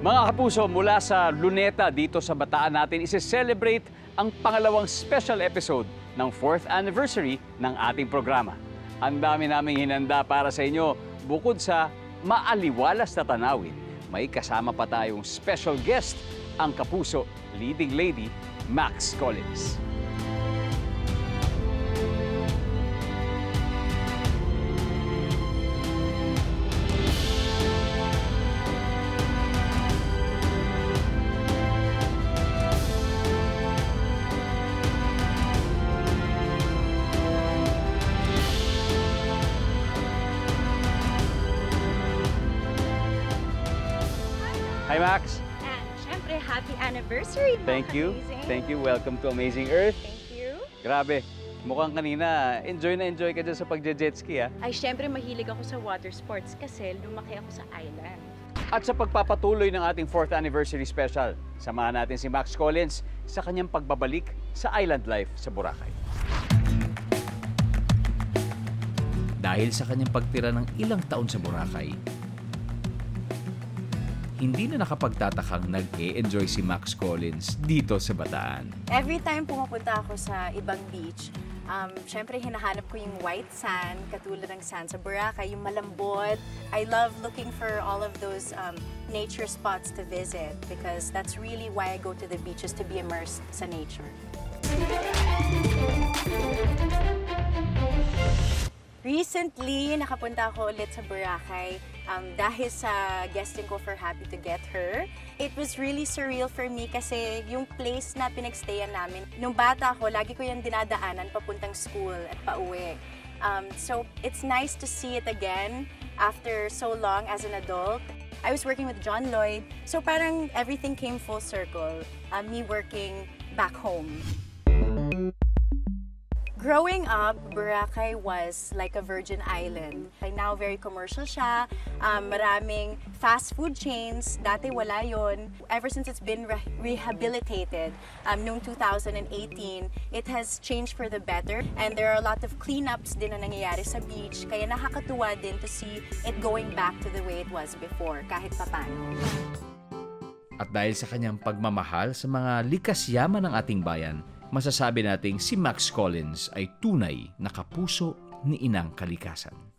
Mga Kapuso, mula sa Luneta dito sa Bataan natin, isi-celebrate ang pangalawang special episode ng 4th anniversary ng ating programa. Ang dami naming hinanda para sa inyo. Bukod sa maaliwalas na tanawin, may kasama pa tayong special guest, ang Kapuso leading lady, Max Collins. Hi, Max. And syempre, happy anniversary. Thank you. Amazing. Thank you. Welcome to Amazing Earth. Thank you. Grabe. Mukhang kanina, enjoy na enjoy ka dyan sa pag-jet ski, ha? Ay, syempre, mahilig ako sa water sports kasi lumaki ako sa island. At sa pagpapatuloy ng ating 4th anniversary special, samahan natin si Max Collins sa kanyang pagbabalik sa island life sa Boracay. Dahil sa kanyang pagtira ng ilang taon sa Boracay, hindi na nakapagtatakang nag-e-enjoy si Max Collins dito sa Bataan. Every time pumupunta ako sa ibang beach, syempre hinahanap ko yung white sand, katulad ng sand sa Boracay, yung malambot. I love looking for all of those nature spots to visit because that's really why I go to the beaches, to be immersed sa nature. Recently, nakapunta ako ulit sa Boracay dahil sa guesting ko for Happy to Get Her. It was really surreal for me kasi yung place na pinagstayan namin, nung bata ako, lagi ko yung dinadaanan papuntang school at pauwi. So it's nice to see it again after so long as an adult. I was working with John Lloyd, so parang everything came full circle, me working back home. Growing up, Boracay was like a virgin island. Now, very commercial siya. Maraming fast food chains. Dati wala yun. Ever since it's been rehabilitated noong 2018, it has changed for the better. And there are a lot of cleanups din na nangyayari sa beach. Kaya nakakatuwa din to see it going back to the way it was before, kahit papano. At dahil sa kanyang pagmamahal sa mga likas yaman ng ating bayan, masasabi nating si Max Collins ay tunay na kapuso ni Inang Kalikasan.